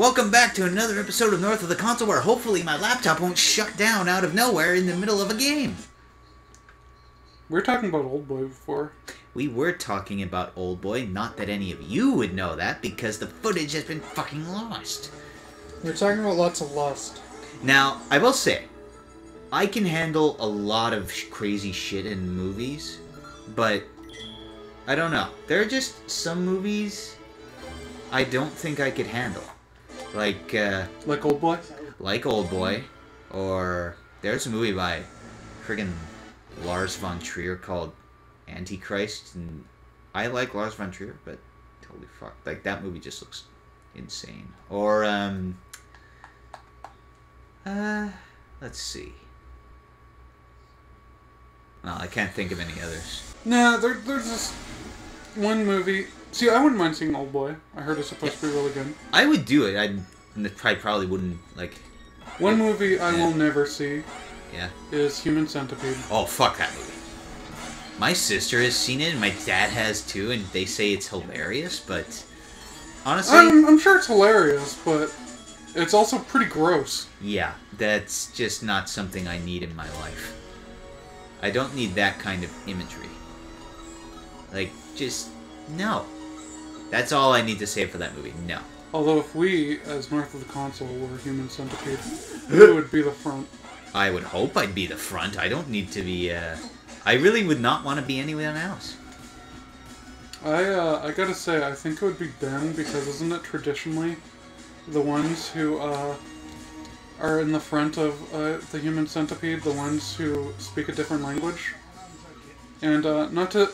Welcome back to another episode of North of the Console, where hopefully my laptop won't shut down out of nowhere in the middle of a game. We were talking about Old Boy before. We were talking about Old Boy. Not that any of you would know that, because the footage has been fucking lost. We're talking about lots of lust. Now, I will say, I can handle a lot of crazy shit in movies, but I don't know. There are just some movies I don't think I could handle. Like Old Boy? Like Old Boy. Or there's a movie by friggin' Lars von Trier called Antichrist, and I like Lars von Trier, but holy fuck, like, that movie just looks insane. Or let's see. Well, I can't think of any others. No, there's this one movie. See, I wouldn't mind seeing Old Boy. I heard it's supposed to be really good. I would do it. I probably wouldn't, like... One movie I will never see is Human Centipede. Oh, fuck that movie. My sister has seen it, and my dad has too, and they say it's hilarious, but... Honestly... I'm sure it's hilarious, but it's also pretty gross. Yeah, that's just not something I need in my life. I don't need that kind of imagery. Like, just... no. That's all I need to say for that movie. No. Although if we, as North of the Console, were Human Centipede, who would be the front? I would hope I'd be the front. I don't need to be, I really would not want to be anyone else. I gotta say, I think it would be Ben, because isn't it traditionally the ones who, are in the front of, the Human Centipede, the ones who speak a different language? And, not to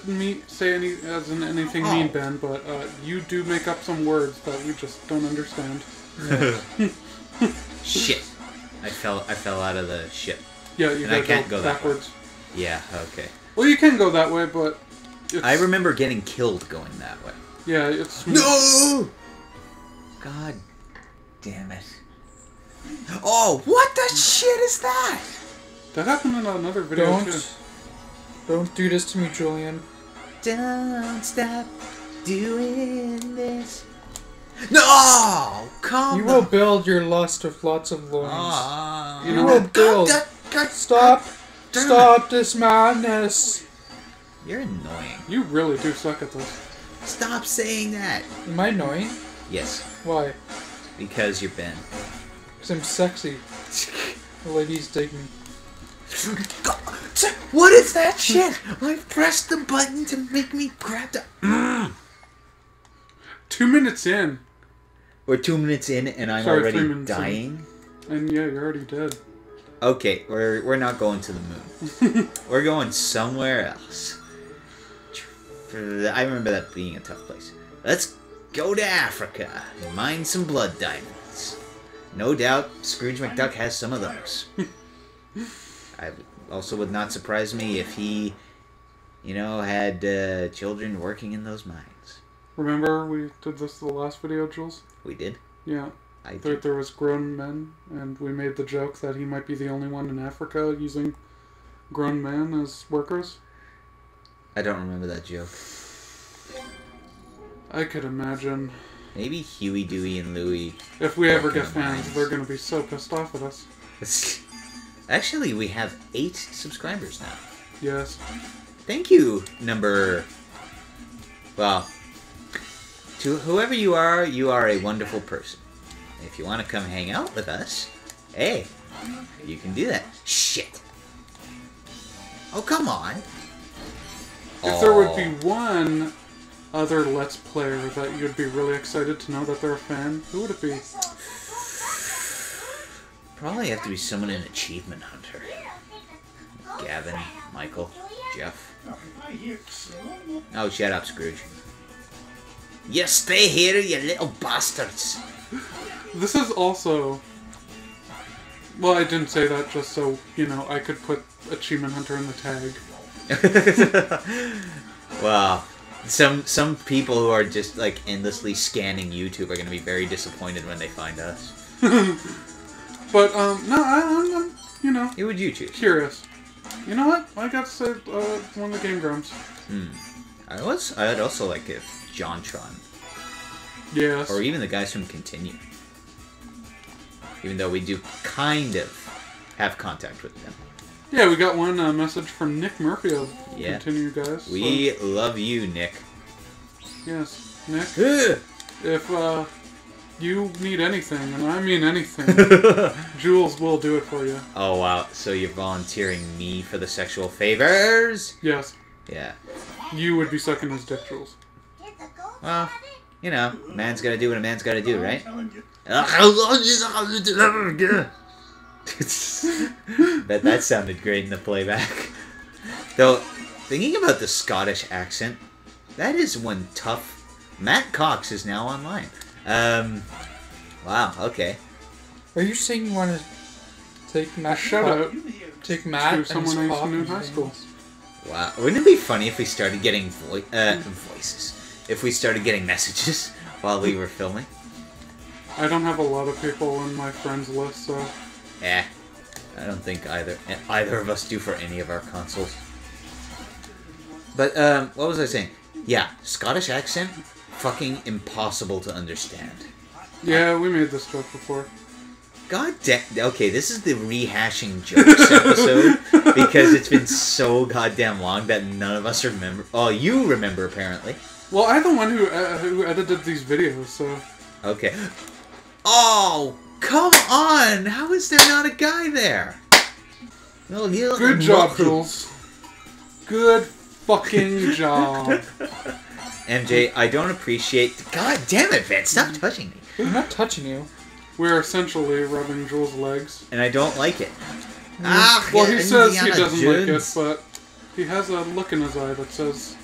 say anything mean, Ben, but, you do make up some words that we just don't understand. Shit. I fell out of the ship. Yeah, you can't go backwards. That way. Yeah, okay. Well, you can go that way, but... I remember getting killed going that way. Yeah, it's... No! God damn it. Oh, what the shit is that? That happened in another video, too. Don't do this to me, Julian. Don't stop doing this. No! Come on! You will build your lust with lots of loins. You will build. Stop! Stop this madness! You're annoying. You really do suck at this. Stop saying that! Am I annoying? Yes. Why? Because you're Ben. Because I'm sexy. The ladies dig me. What is that shit? I pressed the button to make me grab the... 2 minutes in. We're 2 minutes in and I'm already dying? In. And yeah, you're already dead. Okay, we're not going to the moon. We're going somewhere else. I remember that being a tough place. Let's go to Africa and mine some blood diamonds. No doubt Scrooge McDuck has some of those. I also would not surprise me if he, you know, had children working in those mines. Remember we did this the last video, Jules? We did? Yeah. There was grown men, and we made the joke that he might be the only one in Africa using grown men as workers. I don't remember that joke. I could imagine. Maybe Huey, Dewey, and Louie. If we ever get fans, they're going to be so pissed off at us. Actually, we have 8 subscribers now. Yes. Thank you, well, to whoever you are a wonderful person. If you want to come hang out with us, hey, you can do that. Shit. Oh, come on. If there would be one other Let's Player that you'd be really excited to know that they're a fan, who would it be? Probably have to be someone in Achievement Hunter. Gavin, Michael, Jeff. Oh, shut up, Scrooge. You stay here, you little bastards! This is also... Well, I didn't say that just so, you know, I could put Achievement Hunter in the tag. Wow. Some people who are just, like, endlessly scanning YouTube are gonna be very disappointed when they find us. But, no, I'm, you know... Who would you choose? Curious. You know what? I got to say, one of the Game Grumps. Hmm. I'd also like if JonTron. Yes. Or even the guys from Continue. even though we do kind of have contact with them. Yeah, we got one message from Nick Murphy of Continue, guys. We love you, Nick. Yes, Nick. If you need anything, and I mean anything, Jules will do it for you. Oh, wow. So you're volunteering me for the sexual favors? Yes. Yeah. You would be sucking his dick, Jules. Well, you know, man's gotta do what a man's gotta do, right? Bet that sounded great in the playback. Though, thinking about the Scottish accent, that is one tough... Matt Cox is now online. Wow, okay. Are you saying you want to take Matt... Take Matt and his pop in high school? Wow. Wouldn't it be funny if we started getting voices? If we started getting messages while we were filming? I don't have a lot of people on my friends list, so... Eh. I don't think either of us do for any of our consoles. But, what was I saying? Yeah, Scottish accent, fucking impossible to understand. Yeah, we made this joke before. God damn... Okay, this is the rehashing jokes episode, because it's been so goddamn long that none of us remember... Oh, you remember, apparently. Well, I'm the one who edited these videos, so... Okay. Oh! Come on! How is there not a guy there? Well, good job, Jules. Good fucking job. MJ, I don't appreciate... God damn it, Vince! Stop touching me. I'm not touching you. We're essentially rubbing Jules' legs. And I don't like it. Ah, well, he says he doesn't like it, but he has a look in his eye that says,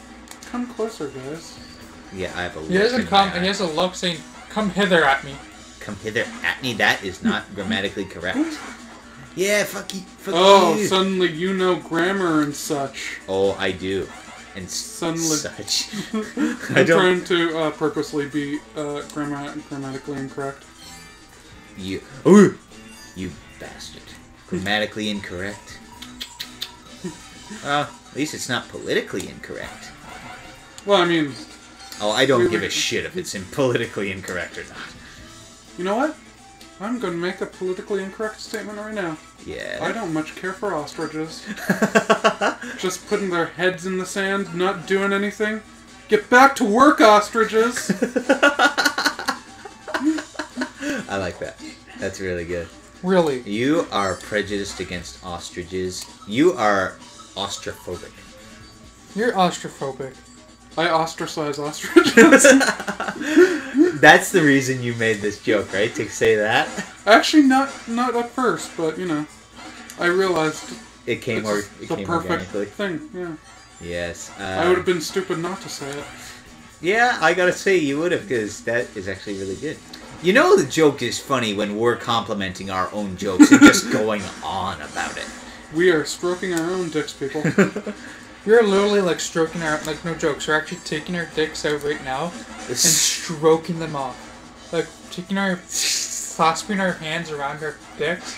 come closer, guys. Yeah, I have a look he has a look saying, come hither at me. Come hither at me, that is not grammatically correct. Yeah, fuck you. Fuck you. Suddenly you know grammar and such. Oh, I do. And suddenly. Such. I'm trying to purposely be grammatically incorrect. You. Ooh, you bastard. Grammatically incorrect. Well, at least it's not politically incorrect. Well, I mean. Oh, I don't give a shit if it's politically incorrect or not. You know what? I'm going to make a politically incorrect statement right now. Yeah. I don't much care for ostriches. Just putting their heads in the sand, not doing anything. Get back to work, ostriches! I like that. That's really good. Really? You are prejudiced against ostriches. You are ostrophobic. You're ostrophobic. I ostracize ostriches. That's the reason you made this joke, right? To say that? Actually, not at first, but, you know, I realized it came organically. Thing, yeah. Yes. I would have been stupid not to say it. Yeah, I gotta say, you would have, because that is actually really good. You know the joke is funny when we're complimenting our own jokes and just going on about it. We are stroking our own dicks, people. We're literally like stroking our, like no jokes, we're actually taking our dicks out right now and stroking them off. Like taking our, clasping our hands around our dicks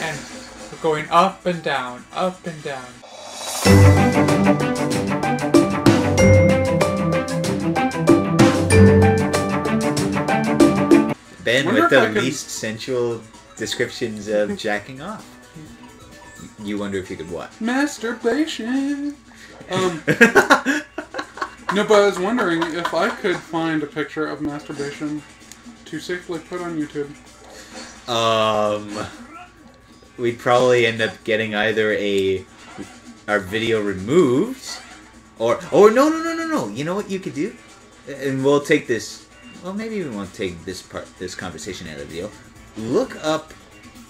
and going up and down, up and down. Ben with the least sensual descriptions of jacking off. You wonder if you could what? Masturbation! No, but I was wondering if I could find a picture of masturbation to safely put on YouTube. We'd probably end up getting either our video removed, or... Oh, no. You know what you could do? And we'll take this... Well, maybe we won't take this conversation out of the video. Look up...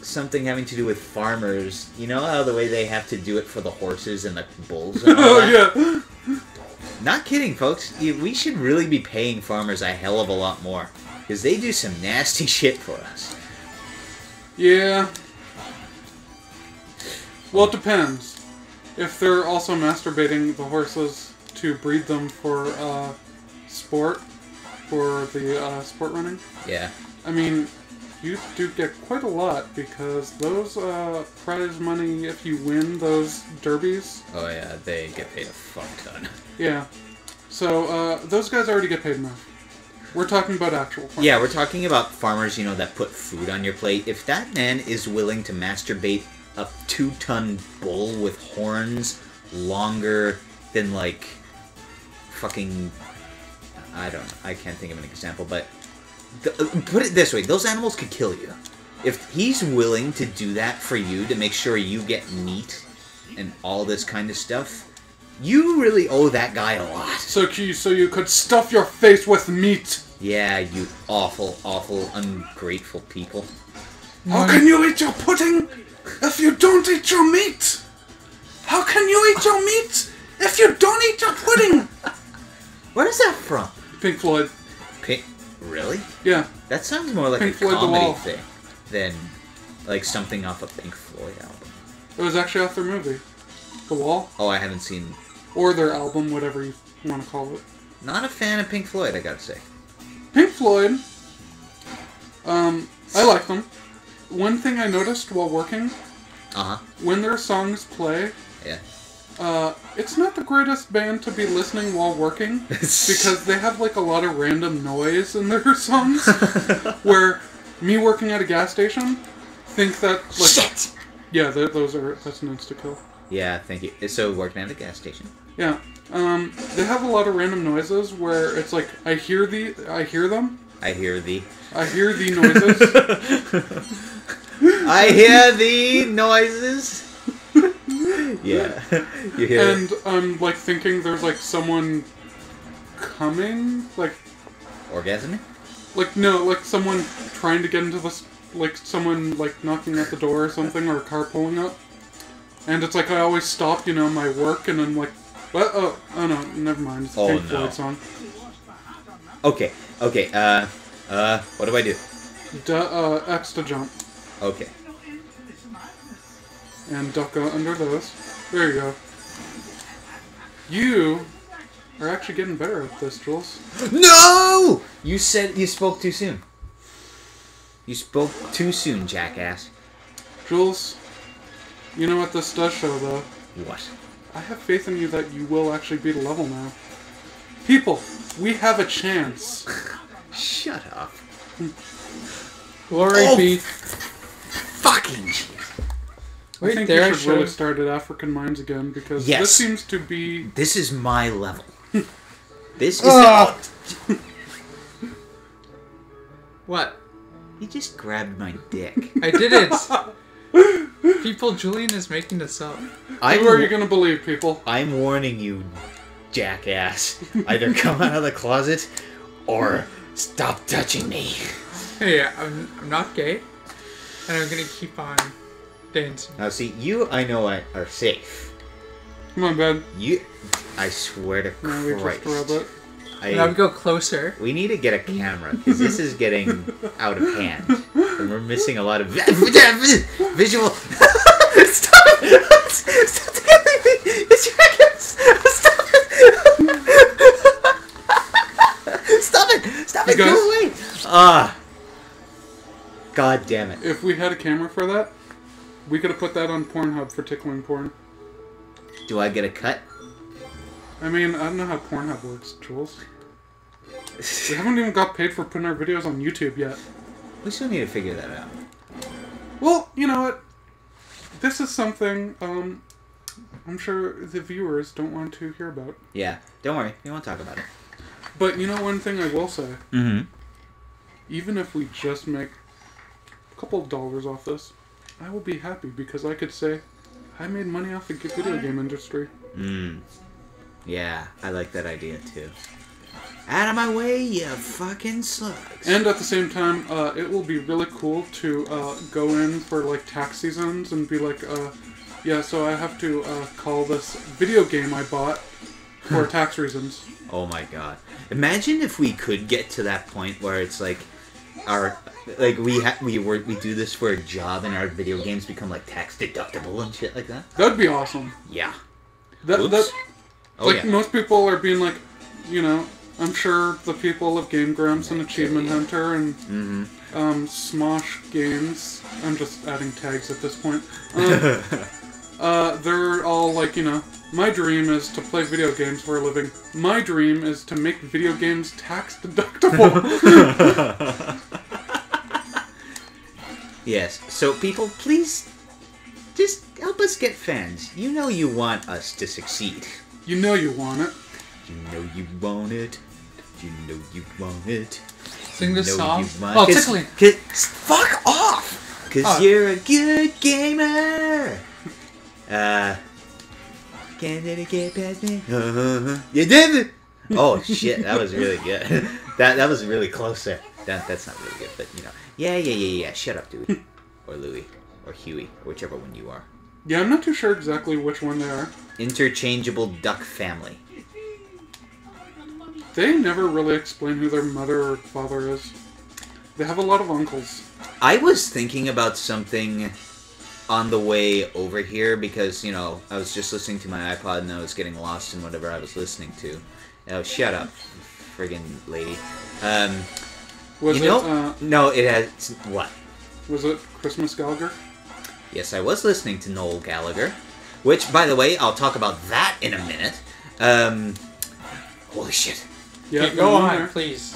something having to do with farmers. You know how the way they have to do it for the horses and the bulls and all that? Oh, yeah. Not kidding, folks. We should really be paying farmers a hell of a lot more. Because they do some nasty shit for us. Yeah. Well, it depends. If they're also masturbating the horses to breed them for sport, for the sport running. Yeah. I mean... you do get quite a lot, because those prize money, if you win those derbies... Oh yeah, they get paid a fuck ton. Yeah. So, those guys already get paid enough. We're talking about actual farmers. Yeah, we're talking about farmers, you know, that put food on your plate. If that man is willing to masturbate a 2-ton bull with horns longer than, like, fucking... I don't know. I can't think of an example, but... put it this way. Those animals could kill you. If he's willing to do that for you to make sure you get meat and all this kind of stuff, you really owe that guy a lot. So you could stuff your face with meat. Yeah, you awful, awful, ungrateful people. How can you eat your pudding if you don't eat your meat? How can you eat your meat if you don't eat your pudding? Where is that from? Pink Floyd. Pink... Really? Yeah. That sounds more like Pink a Floyd comedy thing than like something off a Pink Floyd album. It was actually off their movie, The Wall. Oh, I haven't seen. Or their album, whatever you want to call it. Not a fan of Pink Floyd, I gotta say. Pink Floyd. I like them. One thing I noticed while working. Uh huh. When their songs play. Yeah. It's not the greatest band to be listening while working, because they have, like, a lot of random noise in their songs, where me working at a gas station, think that, like... Shit! Yeah, that's an insta-kill. Yeah, thank you. So, working at a gas station. Yeah. They have a lot of random noises where it's like, I hear the noises. I hear the noises. Yeah. You hear and it. I'm like thinking there's like someone coming, like orgasming? Like no, like someone trying to get into this, like someone like knocking at the door or something, or a car pulling up. And it's like I always stop, you know, my work, and I'm like, what? Oh no, never mind. It's a Pink Floyd song. Okay. What do I do? X to jump. Okay. And duck under those. There you go. You are actually getting better at this, Jules. No! You said you spoke too soon. You spoke too soon, jackass. Jules, you know what this does show, though? What? I have faith in you that you will actually beat a level now. People, we have a chance. Shut up. Glory be... Fucking shit. I think we should really start at African Minds again, because yes. This seems to be... This is my level. This is... Oh. What? He just grabbed my dick. I did it! People, Julian is making this up. Who are you going to believe, people? I'm warning you, jackass. Either come out of the closet, or stop touching me. Hey, I'm not gay, and I'm going to keep on... Dancing. Now see, you I know are safe. Come on, Ben. You, I swear to Christ. I would go closer. We need to get a camera, because this is getting out of hand. And we're missing a lot of visual... Stop it! Stop it! It's your hands! Stop it! Stop it! Stop it! Go away! God damn it. If we had a camera for that... We could have put that on Pornhub for tickling porn. Do I get a cut? I mean, I don't know how Pornhub works, Jules. We haven't even got paid for putting our videos on YouTube yet. We still need to figure that out. Well, you know what? This is something I'm sure the viewers don't want to hear about. Yeah, don't worry. We won't talk about it. But you know one thing I will say? Mm-hmm. Even if we just make a couple of dollars off this, I will be happy, because I could say, I made money off the video game industry. Mm. Yeah, I like that idea, too. Out of my way, you fucking slugs. And at the same time, it will be really cool to go in for, like, tax seasons and be like, yeah, so I have to call this video game I bought for tax reasons. Oh my god. Imagine if we could get to that point where it's like, we do this for a job, and our video games become like tax deductible and shit like that. That'd be awesome. Yeah. Most people are being like, you know, I'm sure the people of Game Grumps and Achievement Hunter and Smosh Games. I'm just adding tags at this point. They're all like, you know, My dream is to play video games for a living. My dream is to make video games tax deductible. Yes, so people, please just help us get fans. You know you want us to succeed. You know you want it. You know you want it. You know you want it. Sing this song. Oh, tickling. Fuck off! Cause you're a good gamer! Can't it get past me? You did it! Oh shit, that was really good. that was really close there. That's not really good, but you know. Yeah. Shut up, dude. Or Louie. Or Huey. Or whichever one you are. Yeah, I'm not too sure exactly which one they are. Interchangeable duck family. They never really explain who their mother or father is. They have a lot of uncles. I was thinking about something on the way over here because, you know, I was just listening to my iPod and I was getting lost in whatever I was listening to. Oh, shut up, friggin' lady. Was it, no, it has... What? Was it Christmas Gallagher? Yes, I was listening to Noel Gallagher, which, by the way, I'll talk about that in a minute. Holy shit. Yeah, go on, please.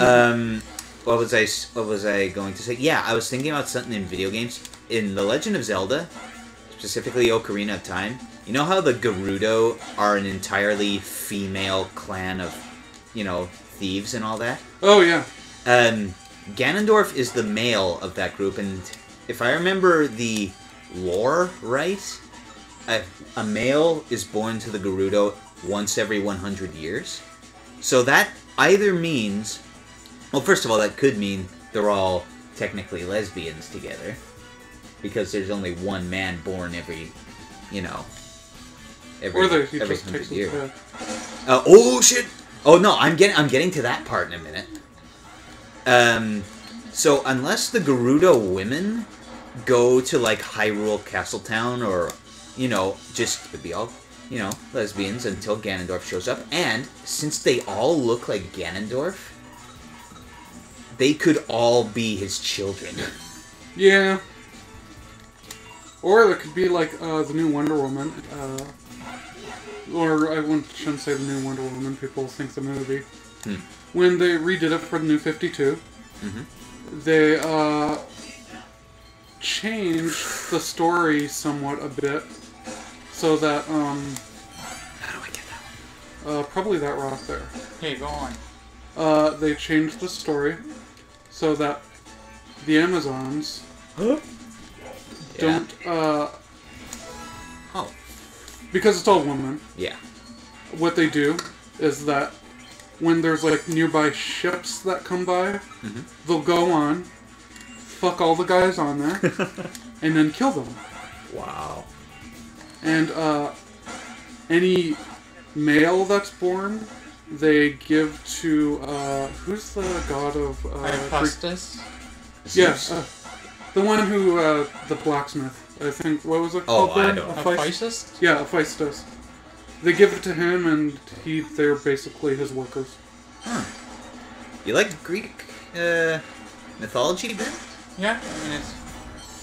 What was I going to say? Yeah, I was thinking about something in video games. In The Legend of Zelda, specifically Ocarina of Time, you know how the Gerudo are an entirely female clan of, you know, thieves and all that? Oh, yeah. Ganondorf is the male of that group, and if I remember the lore right, a male is born to the Gerudo once every 100 years. So that either means... Well, first of all, that could mean they're all technically lesbians together, because there's only one man born every, you know, every 100 years. Oh shit! Oh no, I'm getting to that part in a minute. So unless the Gerudo women go to, like, Hyrule Castletown or, you know, just it'd be all, you know, lesbians until Ganondorf shows up. And since they all look like Ganondorf, they could all be his children. Yeah. Or there could be, like, the new Wonder Woman. Or I shouldn't say the new Wonder Woman. People think the movie. When they redid it for the New 52, they changed the story somewhat a bit so that how do I get that one? Probably that rock there. Hey, go on. They changed the story so that the Amazons don't because it's all women. Yeah. What they do is that when there's, like, nearby ships that come by, they'll go on, fuck all the guys on there, and then kill them. Wow. And any male that's born, they give to, who's the god of... Ephaestus? Yes, the one who, the blacksmith, I think, what was it called? Oh, I don't know. Hephaestus? Yeah, Hephaestus. They give it to him, and they're basically his workers. Huh. You like Greek mythology, Ben? Yeah, I mean, it's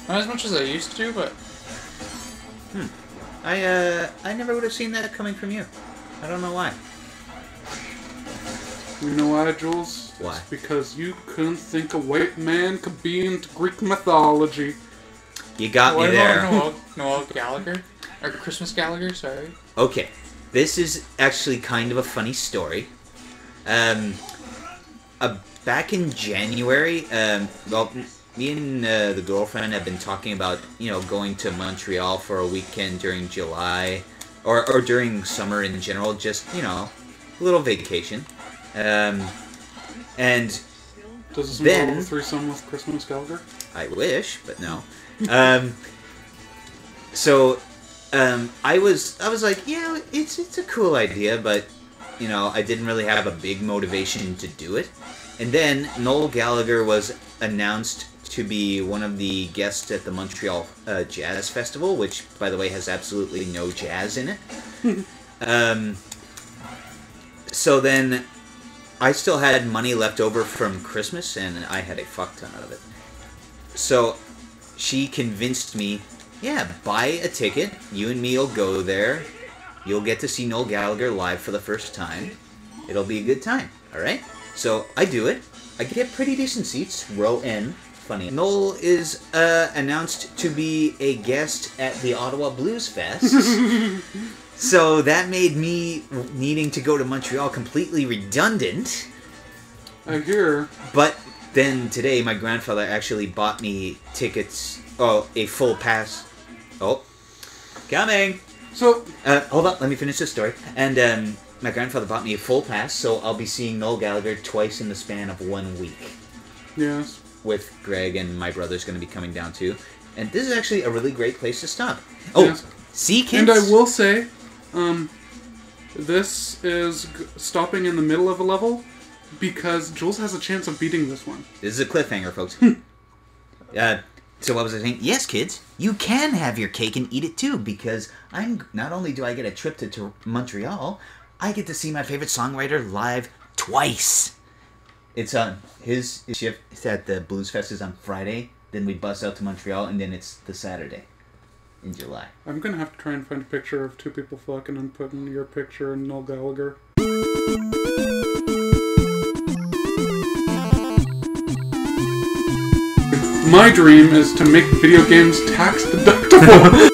not as much as I used to, but... I never would have seen that coming from you. I don't know why. You know why, Jules? Why? It's because you couldn't think a white man could be into Greek mythology. You got me there. Noel Gallagher? Or Christmas Gallagher, sorry. Okay, this is actually kind of a funny story. Back in January, well, me and the girlfriend have been talking about, you know, going to Montreal for a weekend during July, or during summer in general, just, you know, a little vacation. And does this involve a threesome with Christmas Gallagher? I wish, but no. I was like, yeah, it's a cool idea, but, you know, I didn't really have a big motivation to do it. And then Noel Gallagher was announced to be one of the guests at the Montreal Jazz Festival, which, by the way, has absolutely no jazz in it. So then I still had money left over from Christmas, and I had a fuck ton out of it. So she convinced me, yeah, buy a ticket. You and me will go there. You'll get to see Noel Gallagher live for the first time. It'll be a good time, all right? So I do it. I get pretty decent seats, row N. Funny. Noel is announced to be a guest at the Ottawa Blues Fest. So that made me needing to go to Montreal completely redundant. I hear. But then today my grandfather actually bought me tickets. Oh, a full pass. Oh. Coming. So hold up, let me finish this story. And my grandfather bought me a full pass, so I'll be seeing Noel Gallagher twice in the span of 1 week. Yes. With Greg, and my brother's going to be coming down too. And this is actually a really great place to stop. Oh, yes. See, kids? And I will say, this is stopping in the middle of a level because Jules has a chance of beating this one. This is a cliffhanger, folks. So what was I saying? Yes, kids, you can have your cake and eat it too, because I'm not only do I get a trip to Montreal, I get to see my favorite songwriter live twice. It's on his shift at the Blues Fest is on Friday. Then we bust out to Montreal, and then it's the Saturday in July. I'm gonna have to try and find a picture of two people fucking and put in your picture and Noel Gallagher. My dream is to make video games tax deductible.